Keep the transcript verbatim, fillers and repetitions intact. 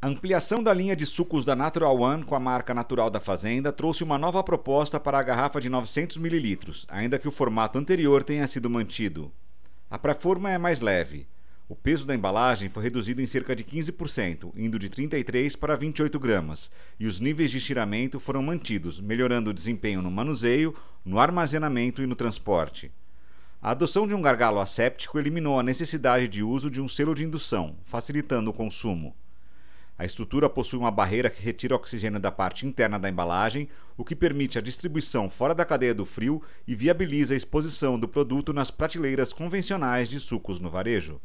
A ampliação da linha de sucos da Natural One com a marca Natural da Fazenda trouxe uma nova proposta para a garrafa de novecentos mililitros, ainda que o formato anterior tenha sido mantido. A pré-forma é mais leve. O peso da embalagem foi reduzido em cerca de quinze por cento, indo de trinta e três para vinte e oito gramas, e os níveis de estiramento foram mantidos, melhorando o desempenho no manuseio, no armazenamento e no transporte. A adoção de um gargalo asséptico eliminou a necessidade de uso de um selo de indução, facilitando o consumo. A estrutura possui uma barreira que retira oxigênio da parte interna da embalagem, o que permite a distribuição fora da cadeia do frio e viabiliza a exposição do produto nas prateleiras convencionais de sucos no varejo.